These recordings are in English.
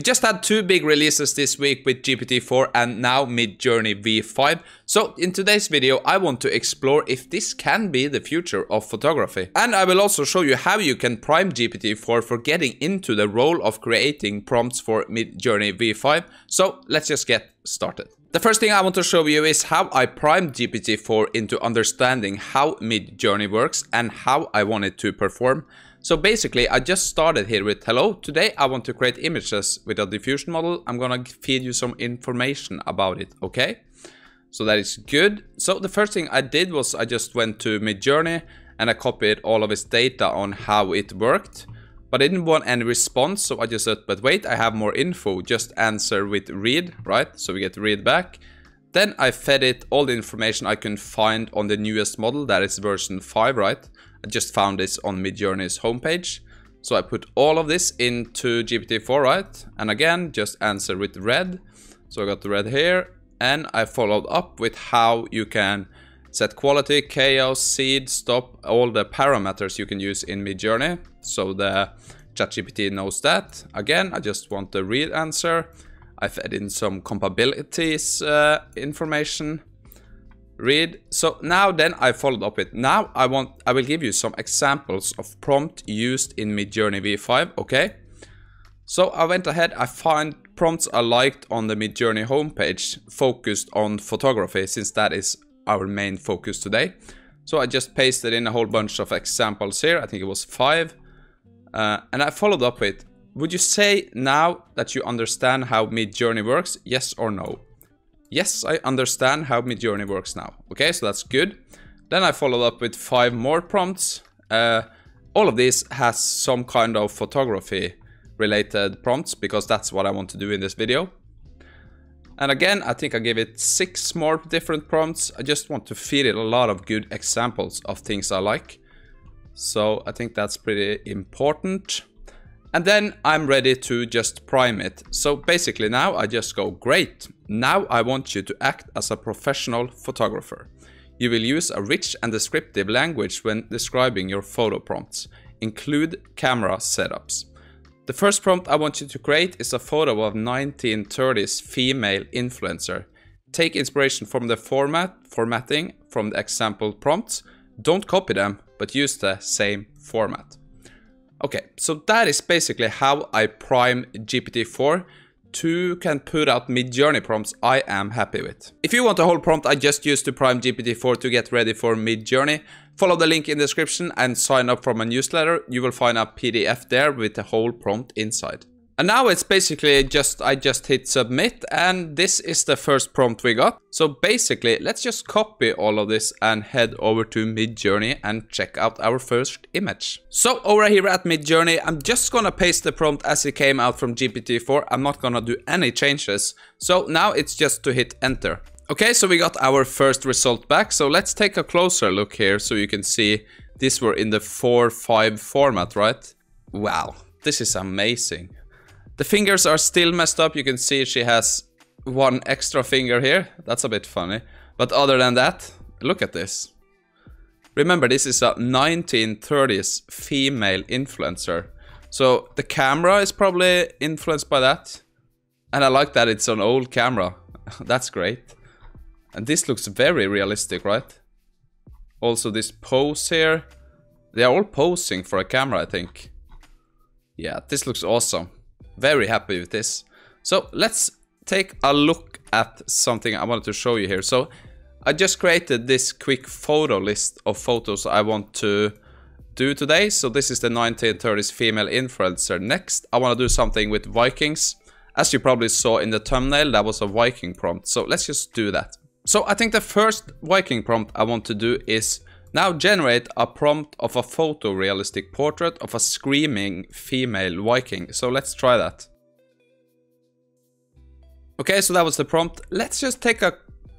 We just had two big releases this week with GPT-4 and now Midjourney V5. So in today's video, I want to explore if this can be the future of photography. And I will also show you how you can prime GPT-4 for getting into the role of creating prompts for Midjourney V5. So let's just get started. The first thing I want to show you is how I primed GPT-4 into understanding how Midjourney works and how I want it to perform. So basically, I just started here with hello. Today, I want to create images with a diffusion model. I'm gonna feed you some information about it, okay? So that is good. So the first thing I did was I just went to Midjourney and I copied all of its data on how it worked. But I didn't want any response, so I just said, but wait, I have more info, just answer with read, right? So we get read back. Then I fed it all the information I can find on the newest model, that is version 5, right? I just found this on Midjourney's homepage. So I put all of this into GPT-4, right? And again, just answer with red. So I got the red here, and I followed up with how you can set quality, chaos, seed, stop, all the parameters you can use in Midjourney. So the ChatGPT knows that. Again, I just want the read answer. I fed in some compatibilities information. Read. So now then I followed up with, now I will give you some examples of prompt used in Midjourney V5, okay? So I went ahead, I found prompts I liked on the Midjourney homepage focused on photography, since that is our main focus today. So I just pasted in a whole bunch of examples here. I think it was 5. And I followed up with, would you say now that you understand how Midjourney works? Yes or no? Yes, I understand how Midjourney works now. Okay, so that's good. Then I followed up with 5 more prompts. All of this has some kind of photography related prompts because that's what I want to do in this video. And again, I think I gave it 6 more different prompts. I just want to feed it a lot of good examples of things I like. So I think that's pretty important. And then I'm ready to just prime it. So basically now I just go, great. Now I want you to act as a professional photographer. You will use a rich and descriptive language when describing your photo prompts. Include camera setups. The first prompt I want you to create is a photo of a 1930s female influencer. Take inspiration from the formatting from the example prompts. Don't copy them, but use the same format. Okay, so that is basically how I prime GPT-4 to can put out Midjourney prompts I am happy with. If you want a whole prompt I just used to prime GPT-4 to get ready for Midjourney, follow the link in the description and sign up for my newsletter. You will find a PDF there with the whole prompt inside. And now it's basically just, I just hit submit and this is the first prompt we got. So basically, let's just copy all of this and head over to Midjourney and check out our first image. So over here at Midjourney, I'm just gonna paste the prompt as it came out from GPT-4. I'm not gonna do any changes. So now it's just to hit enter. Okay, so we got our first result back. So let's take a closer look here so you can see these were in the 4-5 format, right? Wow, this is amazing. The fingers are still messed up. You can see she has one extra finger here. That's a bit funny. But other than that, look at this. Remember, this is a 1930s female influencer. So the camera is probably influenced by that. And I like that it's an old camera. That's great. And this looks very realistic, right? Also this pose here. They are all posing for a camera, I think. Yeah, this looks awesome. Very happy with this. So let's take a look at something I wanted to show you here. So I just created this quick photo list of photos I want to do today. So this is the 1930s female influencer. Next, I want to do something with Vikings. As you probably saw in the thumbnail, that was a Viking prompt. So let's just do that. So I think the first Viking prompt I want to do is now generate a prompt of a photorealistic portrait of a screaming female Viking. So let's try that. Okay, so that was the prompt. Let's just take a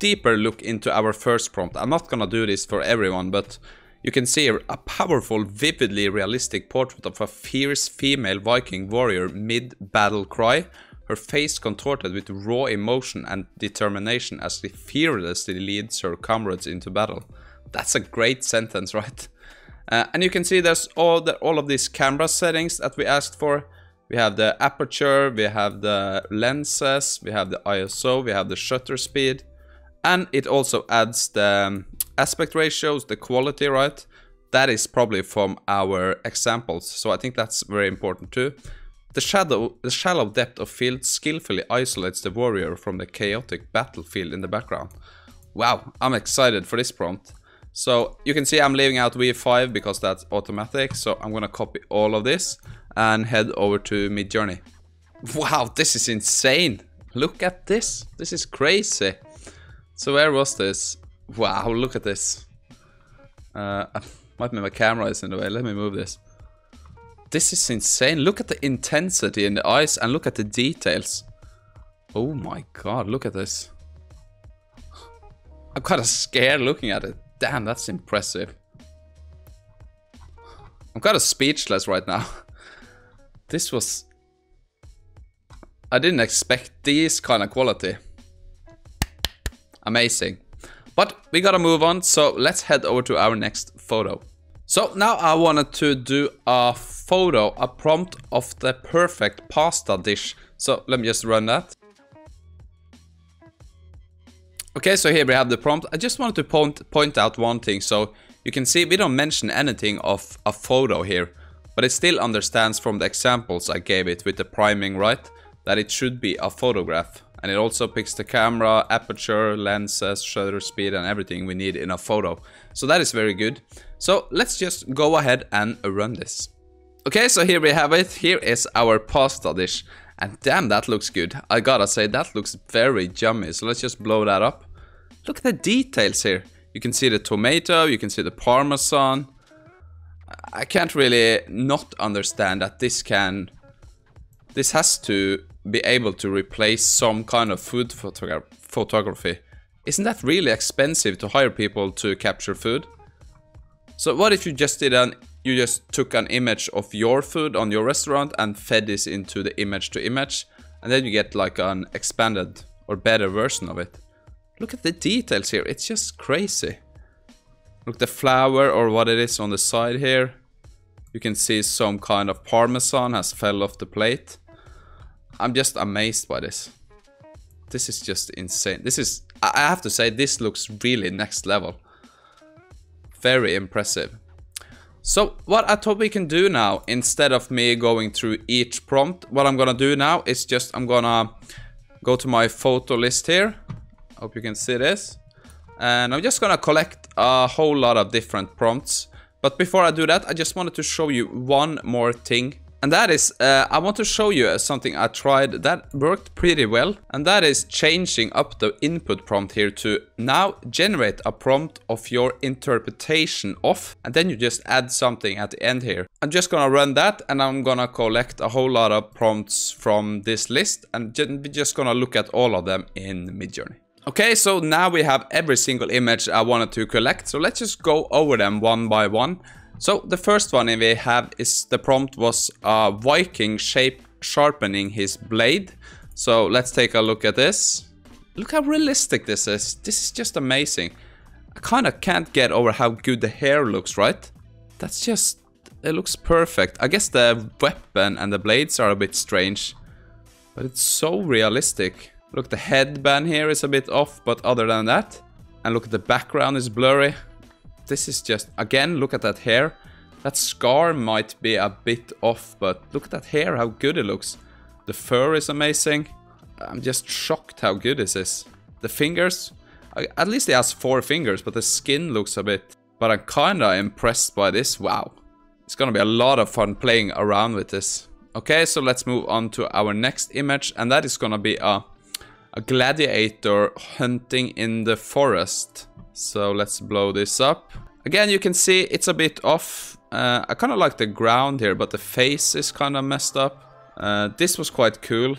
deeper look into our first prompt. I'm not gonna do this for everyone, but you can see a powerful, vividly realistic portrait of a fierce female Viking warrior mid-battle cry. Her face contorted with raw emotion and determination as she fearlessly leads her comrades into battle. That's a great sentence, right? And you can see there's all of these camera settings that we asked for. We have the aperture, we have the lenses, we have the ISO, we have the shutter speed, and it also adds the aspect ratios, the quality, right? That is probably from our examples, so I think that's very important too. The shallow depth of field skillfully isolates the warrior from the chaotic battlefield in the background. Wow, I'm excited for this prompt. So you can see I'm leaving out V5 because that's automatic, so I'm gonna copy all of this and head over to Midjourney. Wow, this is insane. Look at this. This is crazy. So where was this? Wow, look at this. Might be my camera is in the way. Let me move this. This is insane. Look at the intensity in the eyes and look at the details. Oh my god, look at this. I'm kind of scared looking at it. Damn, that's impressive. I'm kind of speechless right now. This was... I didn't expect this kind of quality. Amazing. But we gotta move on, so let's head over to our next photo. So now I wanted to do a photo, a prompt of the perfect pasta dish. So let me just run that. Okay, so here we have the prompt. I just wanted to point out one thing. So you can see we don't mention anything of a photo here. But it still understands from the examples I gave it with the priming, right, that it should be a photograph. And it also picks the camera, aperture, lenses, shutter speed and everything we need in a photo. So that is very good. So let's just go ahead and run this. Okay, so here we have it. Here is our pasta dish. And damn, that looks good. I gotta say, that looks very yummy. So let's just blow that up. Look at the details here. You can see the tomato, you can see the parmesan. I can't really not understand that this has to be able to replace some kind of food photography. Isn't that really expensive to hire people to capture food? So what if you just took an image of your food on your restaurant and fed this into the image to image, and then you get like an expanded or better version of it. Look at the details here, it's just crazy. Look, the flour or what it is on the side here. You can see some kind of parmesan has fell off the plate. I'm just amazed by this. This is just insane. This is, I have to say, this looks really next level. Very impressive. So what I thought we can do now, instead of me going through each prompt, what I'm gonna do now is just, I'm gonna go to my photo list here. Hope you can see this. And I'm just gonna collect a whole lot of different prompts. But before I do that, I just wanted to show you one more thing. And that is, I want to show you something I tried that worked pretty well. And that is changing up the input prompt here to now generate a prompt of your interpretation of. And then you just add something at the end here. I'm just gonna run that and I'm gonna collect a whole lot of prompts from this list. And we're just gonna look at all of them in Midjourney. Okay, so now we have every single image I wanted to collect, so let's just go over them one by one. So the first one we have is the prompt was a Viking shape sharpening his blade. So let's take a look at this. Look how realistic this is. This is just amazing. I kind of can't get over how good the hair looks, right? That's just, it looks perfect. I guess the weapon and the blades are a bit strange, but it's so realistic. Look, the headband here is a bit off, but other than that, and look, the background is blurry. This is just, again, look at that hair. That scar might be a bit off, but look at that hair, how good it looks. The fur is amazing. I'm just shocked how good this is. The fingers, at least it has 4 fingers, but the skin looks a bit, but I'm kinda impressed by this. Wow. It's gonna be a lot of fun playing around with this. Okay, so let's move on to our next image, and that is gonna be a gladiator hunting in the forest. So let's blow this up. Again, you can see it's a bit off. I kind of like the ground here, but the face is kind of messed up. This was quite cool.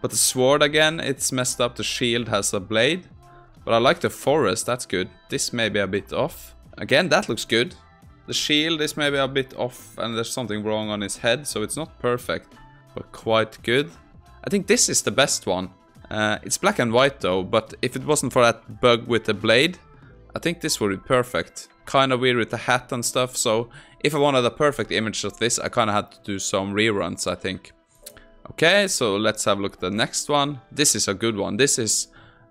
But the sword again, it's messed up. The shield has a blade. But I like the forest, that's good. This may be a bit off. Again, that looks good. The shield is maybe a bit off and there's something wrong on his head, so it's not perfect, but quite good. I think this is the best one. It's black and white though, but if it wasn't for that bug with the blade, I think this would be perfect. Kind of weird with the hat and stuff, so if I wanted a perfect image of this, I kind of had to do some reruns, I think. Okay, so let's have a look at the next one. This is a good one. This is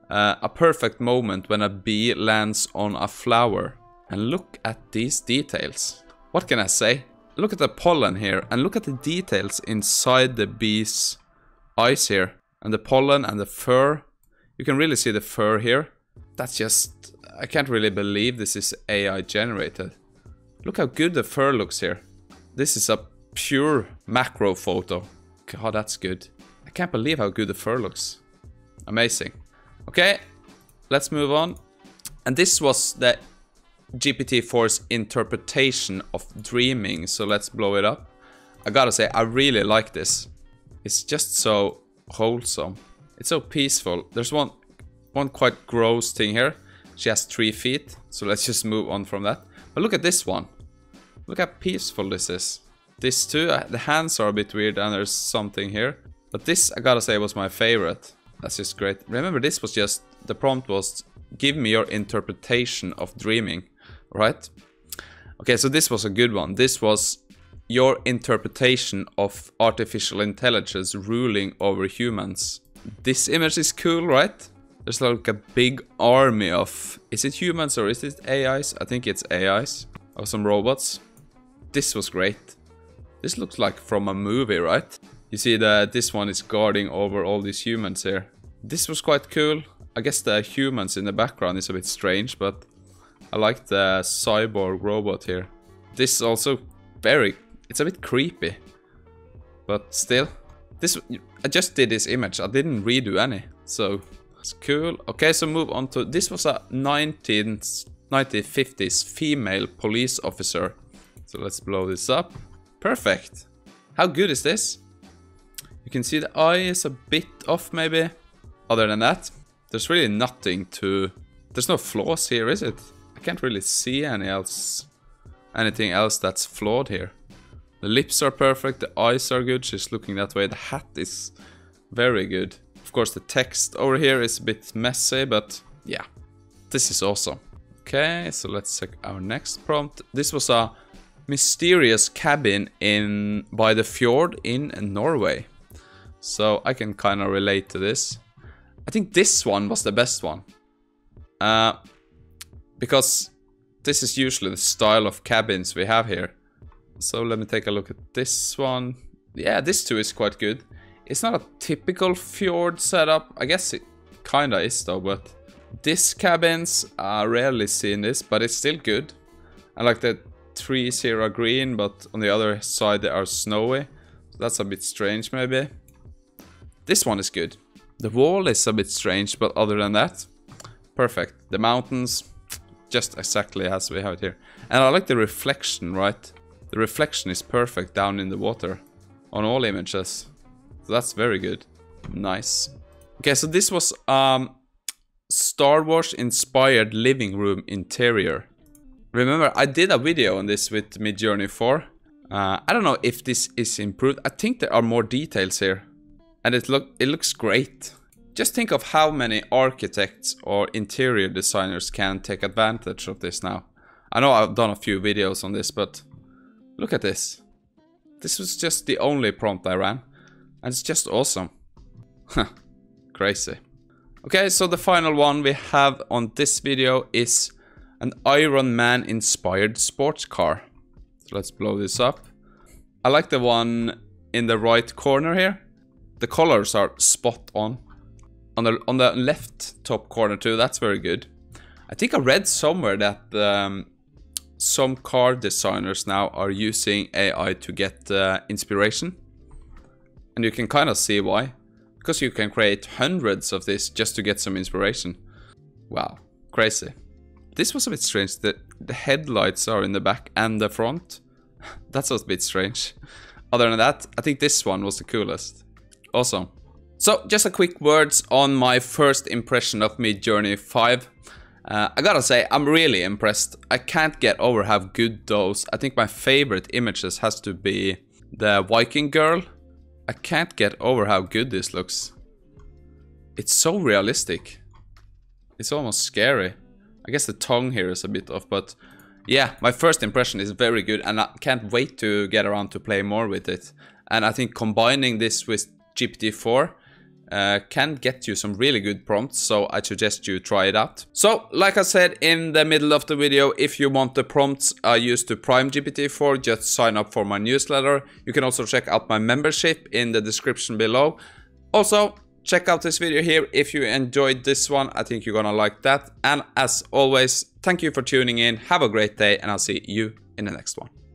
a perfect moment when a bee lands on a flower. And look at these details. What can I say? Look at the pollen here, and look at the details inside the bee's eyes here. And the pollen and the fur. You can really see the fur here. That's just... I can't really believe this is AI generated. Look how good the fur looks here. This is a pure macro photo. God, that's good. I can't believe how good the fur looks. Amazing. Okay, let's move on. And this was the GPT-4's interpretation of dreaming, so let's blow it up. I gotta say, I really like this. It's just so wholesome. It's so peaceful. There's one quite gross thing here. She has 3 feet, so let's just move on from that. But look at this one. Look how peaceful this is. This too, the hands are a bit weird and there's something here. But this, I gotta say, was my favorite. That's just great. Remember, this was just, the prompt was, give me your interpretation of dreaming, right? Okay, so this was a good one. This was your interpretation of artificial intelligence ruling over humans. This image is cool, right? There's like a big army of, is it humans or is it AIs? I think it's AIs or some robots. This was great. This looks like from a movie, right? You see that this one is guarding over all these humans here. This was quite cool. I guess the humans in the background is a bit strange, but I like the cyborg robot here. This is also very, it's a bit creepy, but still. This, I just did this image, I didn't redo any, so it's cool. Okay, so move on to, this was a 1950s female police officer. So let's blow this up. Perfect. How good is this? You can see the eye is a bit off maybe. Other than that, there's really nothing to... There's no flaws here, is it? I can't really see anything else that's flawed here. The lips are perfect, the eyes are good, she's looking that way, the hat is very good. Of course the text over here is a bit messy, but yeah, this is awesome. Okay, so let's check our next prompt. This was a mysterious cabin in by the fjord in Norway. So I can kind of relate to this. I think this one was the best one. Because this is usually the style of cabins we have here. So let me take a look at this one. Yeah, this too is quite good. It's not a typical fjord setup. I guess it kinda is though, but... These cabins, I rarely see in this, but it's still good. I like the trees here are green, but on the other side they are snowy. That's a bit strange maybe. This one is good. The wall is a bit strange, but other than that, perfect. The mountains, just exactly as we have it here. And I like the reflection, right? The reflection is perfect down in the water on all images. So that's very good. Nice. Okay, so this was Star Wars inspired living room interior. Remember, I did a video on this with Midjourney 4. I don't know if this is improved. I think there are more details here. And it looks great. Just think of how many architects or interior designers can take advantage of this now. I know I've done a few videos on this, but look at this. This was just the only prompt I ran. And it's just awesome. Huh, crazy. Okay, so the final one we have on this video is an Iron Man inspired sports car. So let's blow this up. I like the one in the right corner here. The colors are spot on. On the left top corner too, that's very good. I think I read somewhere that some car designers now are using AI to get inspiration. And you can kind of see why. Because you can create hundreds of this just to get some inspiration. Wow, crazy. This was a bit strange, the headlights are in the back and the front. That's a bit strange. Other than that, I think this one was the coolest. Awesome. So just a quick words on my first impression of Midjourney 5. I gotta say, I'm really impressed. I can't get over how good those. I think my favorite images has to be the Viking girl. I can't get over how good this looks. It's so realistic. It's almost scary. I guess the tongue here is a bit off, but yeah, my first impression is very good and I can't wait to get around to play more with it. And I think combining this with GPT-4 can get you some really good prompts, so I suggest you try it out. So, like I said in the middle of the video, if you want the prompts I used to prime GPT-4, just sign up for my newsletter. You can also check out my membership in the description below. Also, check out this video here if you enjoyed this one. I think you're gonna like that. And as always, thank you for tuning in. Have a great day, and I'll see you in the next one.